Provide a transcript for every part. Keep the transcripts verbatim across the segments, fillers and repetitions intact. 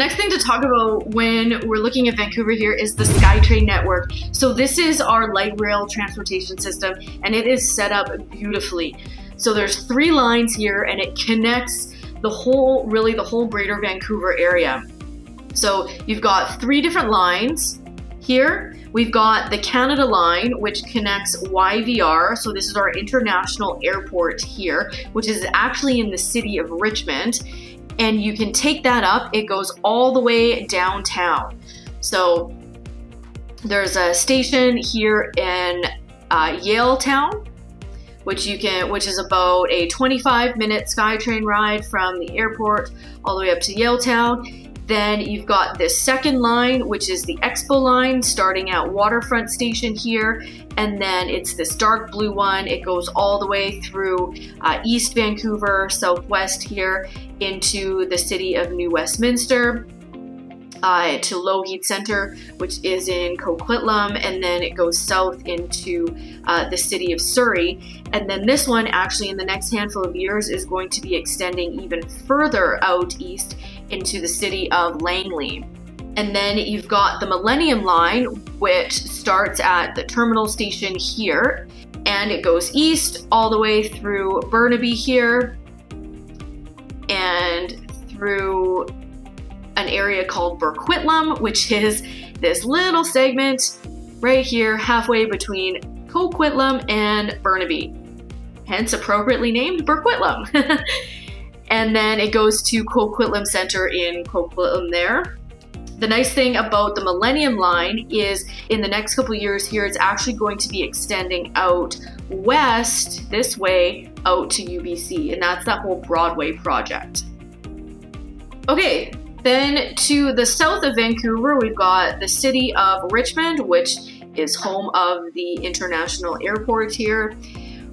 next thing to talk about when we're looking at Vancouver here is the Skytrain network. So this is our light rail transportation system, and it is set up beautifully. So there's three lines here, and it connects the whole, really the whole Greater Vancouver area. So you've got three different lines here. We've got the Canada line, which connects Y V R, so this is our international airport here, which is actually in the city of Richmond, and you can take that up. It goes all the way downtown. So there's a station here in uh, Yaletown, which you can, which is about a twenty-five minute SkyTrain ride from the airport all the way up to Yaletown. Then you've got this second line, which is the Expo line, starting at Waterfront Station here, and then it's this dark blue one. It goes all the way through uh, East Vancouver, southwest here, into the city of New Westminster, uh, to Lougheed Centre, which is in Coquitlam, and then it goes south into uh, the city of Surrey. And then this one, actually, in the next handful of years, is going to be extending even further out east into the city of Langley. And then you've got the Millennium Line, which starts at the terminal station here, and it goes east all the way through Burnaby here and through an area called Burquitlam, which is this little segment right here halfway between Coquitlam and Burnaby, hence appropriately named Burquitlam. And then it goes to Coquitlam Centre in Coquitlam there. The nice thing about the Millennium Line is in the next couple years here, it's actually going to be extending out west this way out to U B C, and that's that whole Broadway project. Okay, then to the south of Vancouver, we've got the city of Richmond, which is home of the international airport here.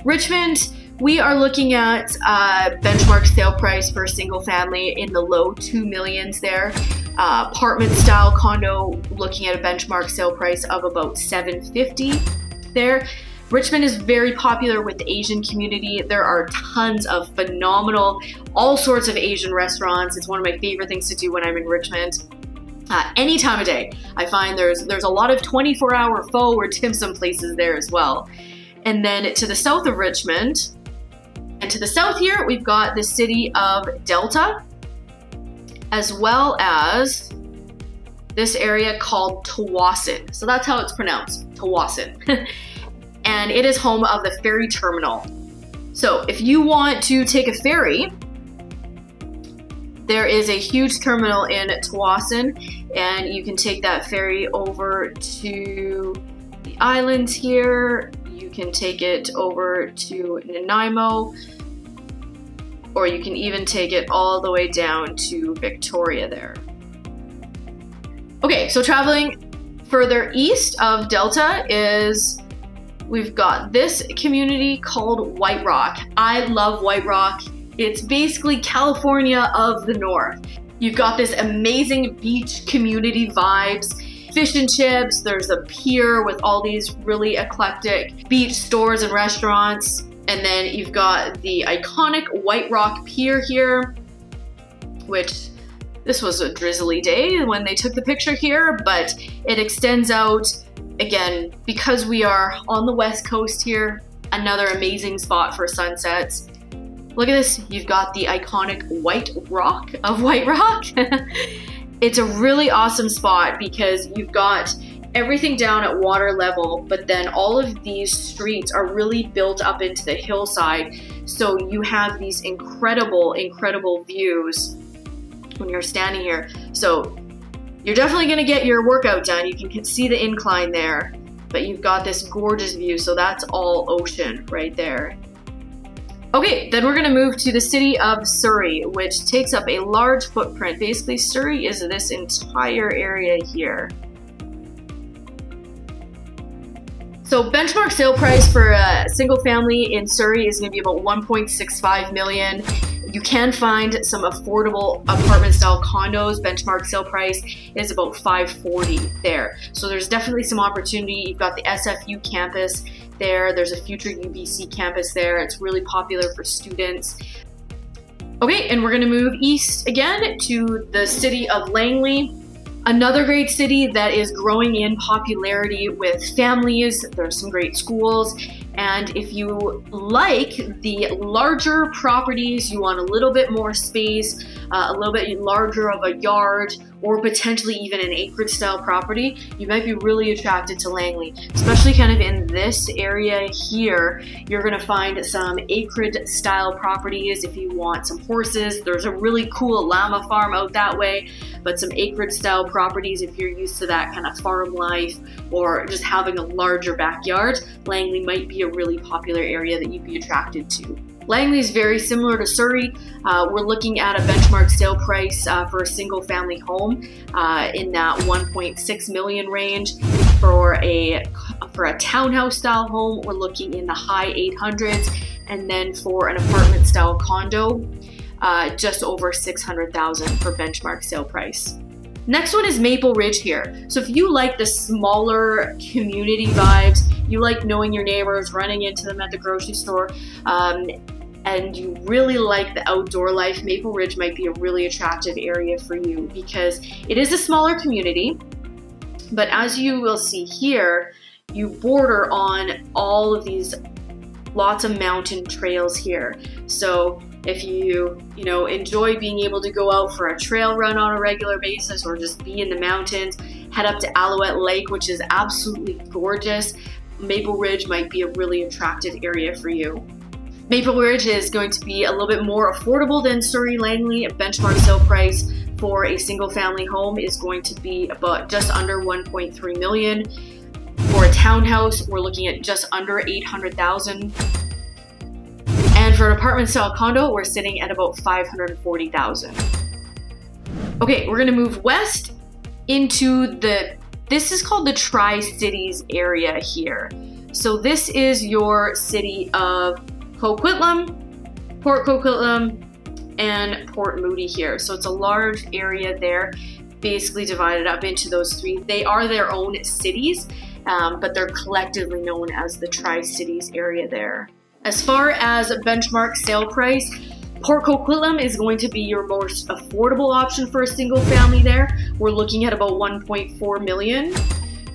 Richmond, we are looking at uh, benchmark sale price for a single family in the low two millions there. Uh, apartment style condo, looking at a benchmark sale price of about seven fifty there. Richmond is very popular with the Asian community. There are tons of phenomenal, all sorts of Asian restaurants. It's one of my favorite things to do when I'm in Richmond. Uh, any time of day, I find there's there's a lot of twenty-four hour pho or dim sum places there as well. And then to the south of Richmond, and to the south here, we've got the city of Delta, as well as this area called Tsawwassen. So that's how it's pronounced, Tsawwassen. And it is home of the ferry terminal. So if you want to take a ferry, there is a huge terminal in Tsawwassen, and you can take that ferry over to the islands here. You can take it over to Nanaimo, or you can even take it all the way down to Victoria there. Okay, so traveling further east of Delta is, we've got this community called White Rock. I love White Rock. It's basically California of the North. You've got this amazing beach community vibes. Fish and chips, there's a pier with all these really eclectic beach stores and restaurants. And then you've got the iconic White Rock Pier here, which this was a drizzly day when they took the picture here, but it extends out. Again, because we are on the west coast here, another amazing spot for sunsets. Look at this, you've got the iconic White Rock of White Rock. It's a really awesome spot because you've got everything down at water level, but then all of these streets are really built up into the hillside. So you have these incredible, incredible views when you're standing here. So you're definitely gonna get your workout done. You can, can see the incline there, but you've got this gorgeous view. So that's all ocean right there. Okay, then we're gonna move to the city of Surrey, which takes up a large footprint. Basically, Surrey is this entire area here. So benchmark sale price for a single family in Surrey is gonna be about one point six five million. You can find some affordable apartment style condos. Benchmark sale price is about five forty there. So there's definitely some opportunity. You've got the S F U campus there. There's a future U B C campus there. It's really popular for students. Okay, and we're gonna move east again to the city of Langley. Another great city that is growing in popularity with families. There's some great schools. And if you like the larger properties, you want a little bit more space, uh, a little bit larger of a yard, or potentially even an acreage style property, you might be really attracted to Langley, especially kind of in this area here. You're gonna find some acreage style properties if you want some horses. There's a really cool llama farm out that way, but some acreage style properties if you're used to that kind of farm life or just having a larger backyard, Langley might be a really popular area that you'd be attracted to. Langley is very similar to Surrey. Uh, we're looking at a benchmark sale price uh, for a single family home uh, in that one point six million range. For a, for a townhouse style home, we're looking in the high eight hundreds. And then for an apartment style condo, uh, just over six hundred thousand for benchmark sale price. Next one is Maple Ridge here. So if you like the smaller community vibes, you like knowing your neighbors, running into them at the grocery store, um, and you really like the outdoor life, Maple Ridge might be a really attractive area for you because it is a smaller community, but as you will see here, you border on all of these lots of mountain trails here. So if you, you know, enjoy being able to go out for a trail run on a regular basis or just be in the mountains, head up to Alouette Lake, which is absolutely gorgeous. Maple Ridge might be a really attractive area for you. Maple Ridge is going to be a little bit more affordable than Surrey Langley. A benchmark sale price for a single family home is going to be about just under one point three million. For a townhouse, we're looking at just under eight hundred thousand. And for an apartment style condo, we're sitting at about five hundred forty thousand. Okay, we're gonna move west into the, this is called the Tri-Cities area here. So this is your city of Coquitlam, Port Coquitlam, and Port Moody here. So it's a large area there, basically divided up into those three. They are their own cities, um, but they're collectively known as the Tri-Cities area there. As far as a benchmark sale price, Port Coquitlam is going to be your most affordable option for a single family there. We're looking at about one point four million.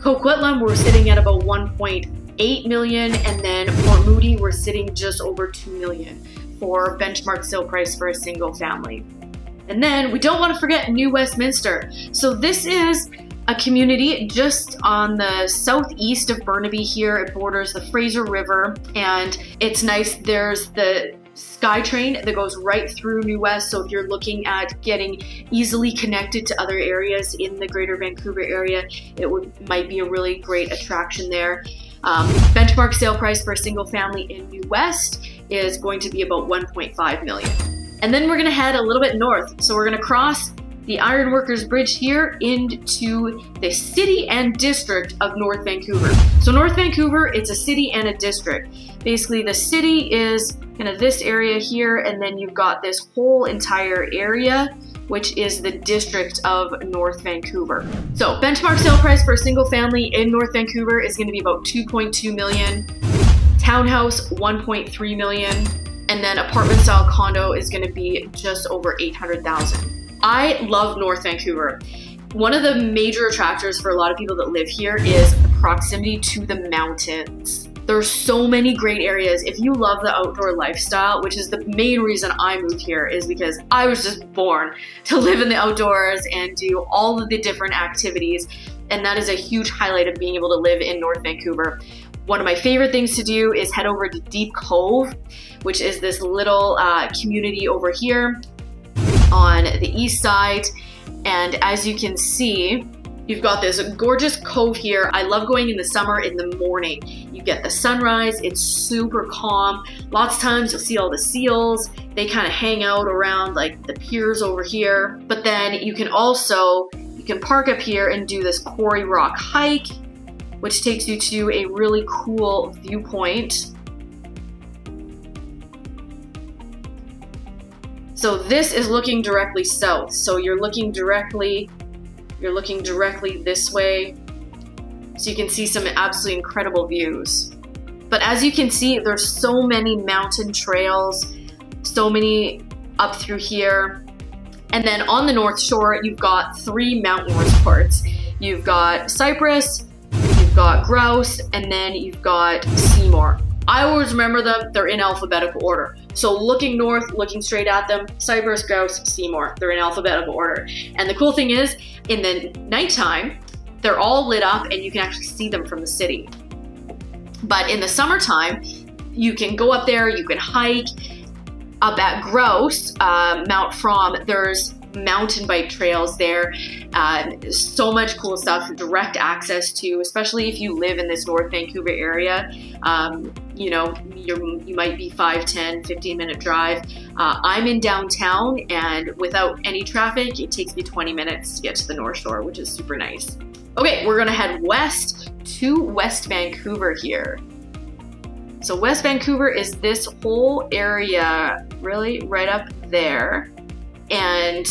Coquitlam, we're sitting at about one point eight million. And then Port Moody, we're sitting just over two million for benchmark sale price for a single family. And then we don't want to forget New Westminster. So this is a community just on the southeast of Burnaby here. It borders the Fraser River and it's nice. There's the Skytrain that goes right through New West. So if you're looking at getting easily connected to other areas in the Greater Vancouver area, it would, might be a really great attraction there. Um, benchmark sale price for a single family in New West is going to be about one point five million. And then we're gonna head a little bit north. So we're gonna cross the Ironworkers Bridge here into the city and district of North Vancouver. So North Vancouver, it's a city and a district. Basically the city is kind of this area here, and then you've got this whole entire area, which is the district of North Vancouver. So benchmark sale price for a single family in North Vancouver is gonna be about two point two million, townhouse one point three million, and then apartment style condo is gonna be just over eight hundred thousand. I love North Vancouver. One of the major attractors for a lot of people that live here is the proximity to the mountains. There's so many great areas. If you love the outdoor lifestyle, which is the main reason I moved here, is because I was just born to live in the outdoors and do all of the different activities. And that is a huge highlight of being able to live in North Vancouver. One of my favorite things to do is head over to Deep Cove, which is this little uh, community over here on the east side, and as you can see, you've got this gorgeous cove here. I love going in the summer in the morning. You get the sunrise, it's super calm. Lots of times you'll see all the seals. They kind of hang out around like the piers over here. But then you can also, you can park up here and do this quarry rock hike, which takes you to a really cool viewpoint. So this is looking directly south. So you're looking directly, you're looking directly this way. So you can see some absolutely incredible views. But as you can see, there's so many mountain trails, so many up through here. And then on the north shore, you've got three mountain resorts. You've got Cypress, you've got Grouse, and then you've got Seymour. I always remember them, they're in alphabetical order. So looking north, looking straight at them, Cypress, Grouse, Seymour, they're in alphabetical order. And the cool thing is, in the nighttime, they're all lit up and you can actually see them from the city. But in the summertime, you can go up there, you can hike. Up at Grouse, uh, Mount Fromm, there's mountain bike trails there. Uh, so much cool stuff, direct access to, especially if you live in this North Vancouver area. Um, you know, you're, you might be five, ten, fifteen minute drive. Uh, I'm in downtown and without any traffic, it takes me twenty minutes to get to the North Shore, which is super nice. Okay, we're gonna head west to West Vancouver here. So West Vancouver is this whole area really right up there. And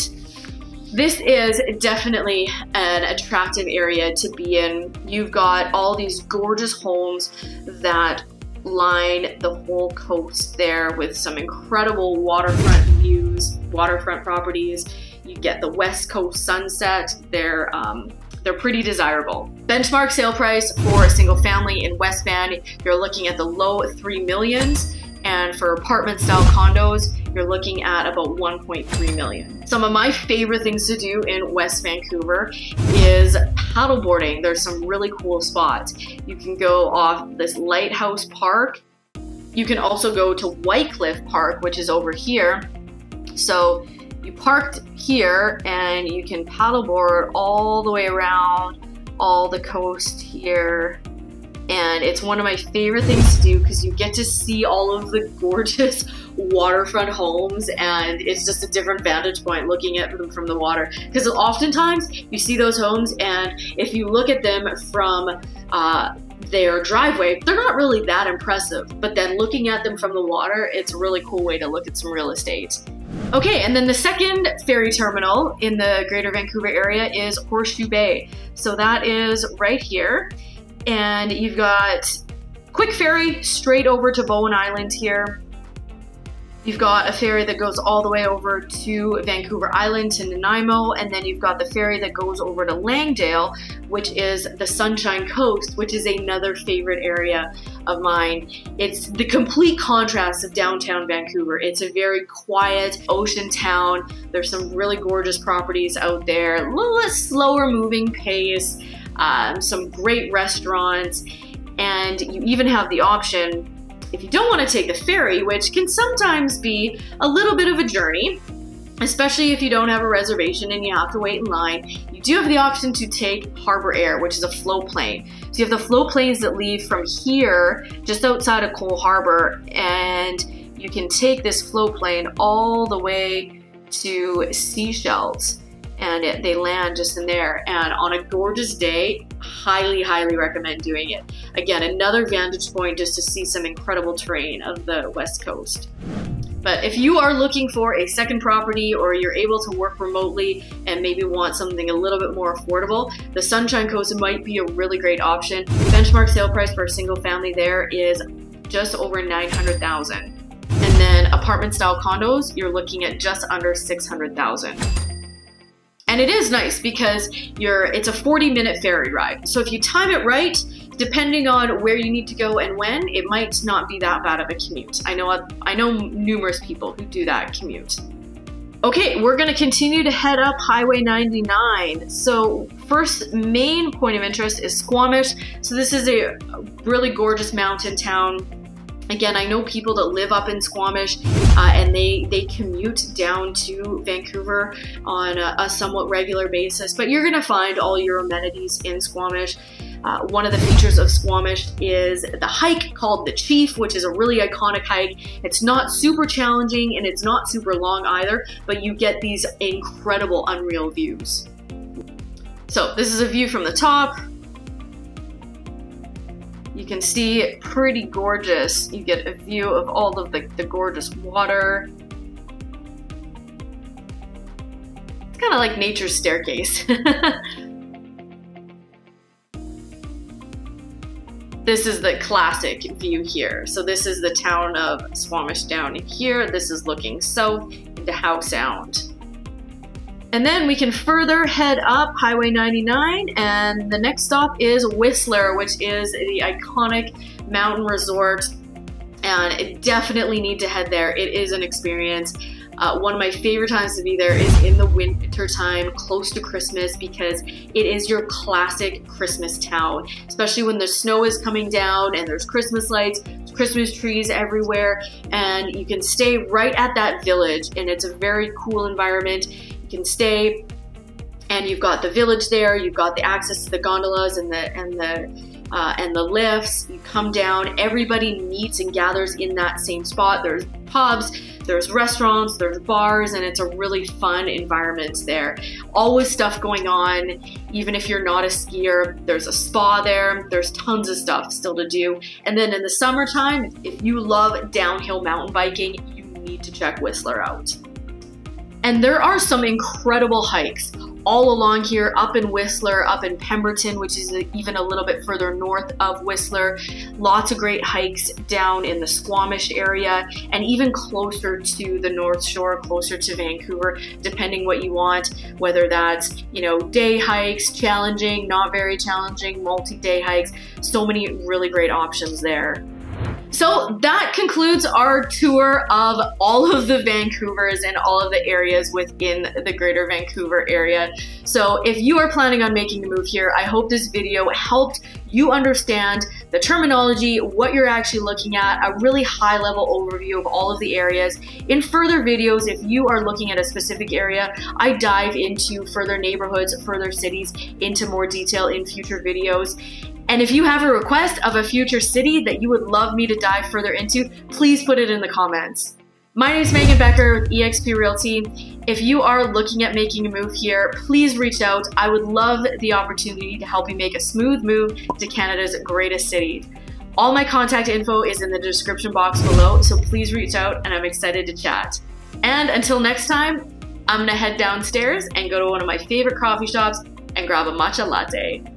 this is definitely an attractive area to be in. You've got all these gorgeous homes that line the whole coast there with some incredible waterfront views, waterfront properties. You get the West Coast sunset. They're, um, they're pretty desirable. Benchmark sale price for a single family in West Van, you're looking at the low three millions, and for apartment style condos, you're looking at about one point three million. Some of my favorite things to do in West Vancouver is paddleboarding. There's some really cool spots. You can go off this Lighthouse Park. You can also go to Wycliffe Park, which is over here. So you parked here and you can paddleboard all the way around all the coast here, and it's one of my favorite things to do because you get to see all of the gorgeous waterfront homes, and it's just a different vantage point looking at them from the water, because oftentimes you see those homes and if you look at them from uh, their driveway, they're not really that impressive, but then looking at them from the water, it's a really cool way to look at some real estate. Okay, and then the second ferry terminal in the Greater Vancouver area is Horseshoe Bay. So that is right here. And you've got quick ferry straight over to Bowen Island here. You've got a ferry that goes all the way over to Vancouver Island to Nanaimo, and then you've got the ferry that goes over to Langdale, which is the Sunshine Coast, which is another favorite area of mine. It's the complete contrast of downtown Vancouver. It's a very quiet ocean town. There's some really gorgeous properties out there, a little bit slower moving pace, um, some great restaurants, and you even have the option, if you don't want to take the ferry, which can sometimes be a little bit of a journey, especially if you don't have a reservation and you have to wait in line, you do have the option to take Harbour Air, which is a float plane. So you have the float planes that leave from here, just outside of Cole Harbour, and you can take this float plane all the way to Seashells, and it, they land just in there. And on a gorgeous day, highly, highly recommend doing it. Again, another vantage point just to see some incredible terrain of the West Coast. But if you are looking for a second property or you're able to work remotely and maybe want something a little bit more affordable, the Sunshine Coast might be a really great option. Benchmark sale price for a single family there is just over nine hundred thousand dollars. And then apartment style condos, you're looking at just under six hundred thousand dollars. And it is nice because you're it's a forty minute ferry ride. So if you time it right, depending on where you need to go and when, it might not be that bad of a commute. I know I know numerous people who do that commute. Okay, we're gonna continue to head up Highway ninety-nine. So first main point of interest is Squamish. So this is a really gorgeous mountain town. Again, I know people that live up in Squamish uh, and they, they commute down to Vancouver on a, a somewhat regular basis, but you're gonna find all your amenities in Squamish. Uh, one of the features of Squamish is the hike called the Chief, which is a really iconic hike. It's not super challenging and it's not super long either, but you get these incredible, unreal views. So this is a view from the top. You can see it pretty gorgeous. You get a view of all of the, the gorgeous water. It's kind of like nature's staircase. This is the classic view here. So this is the town of Squamish down in here. This is looking south. into Howe Sound. And then we can further head up Highway ninety-nine, and the next stop is Whistler, which is the iconic mountain resort, and I definitely need to head there. It is an experience. Uh, one of my favorite times to be there is in the winter time, close to Christmas, because it is your classic Christmas town, especially when the snow is coming down and there's Christmas lights, Christmas trees everywhere, and you can stay right at that village, and it's a very cool environment. You can stay, and you've got the village there, you've got the access to the gondolas and the and the Uh, and the lifts. You come down, everybody meets and gathers in that same spot. There's pubs, there's restaurants, there's bars, and it's a really fun environment there. Always stuff going on, even if you're not a skier. There's a spa there, there's tons of stuff still to do. And then in the summertime, if you love downhill mountain biking, you need to check Whistler out. And there are some incredible hikes all along here, up in Whistler, up in Pemberton, which is even a little bit further north of Whistler. Lots of great hikes down in the Squamish area, and even closer to the North Shore, closer to Vancouver, depending what you want, whether that's, you know, day hikes, challenging, not very challenging, multi-day hikes. So many really great options there. So that concludes our tour of all of the Vancouvers and all of the areas within the Greater Vancouver area. So if you are planning on making a move here, I hope this video helped you understand the terminology, what you're actually looking at, a really high level overview of all of the areas. In further videos, if you are looking at a specific area, I dive into further neighborhoods, further cities into more detail in future videos. And if you have a request of a future city that you would love me to dive further into, please put it in the comments. My name is Megan Becker with E X P Realty. If you are looking at making a move here, please reach out. I would love the opportunity to help you make a smooth move to Canada's greatest city. All my contact info is in the description box below, so please reach out, and I'm excited to chat. And until next time, I'm gonna head downstairs and go to one of my favorite coffee shops and grab a matcha latte.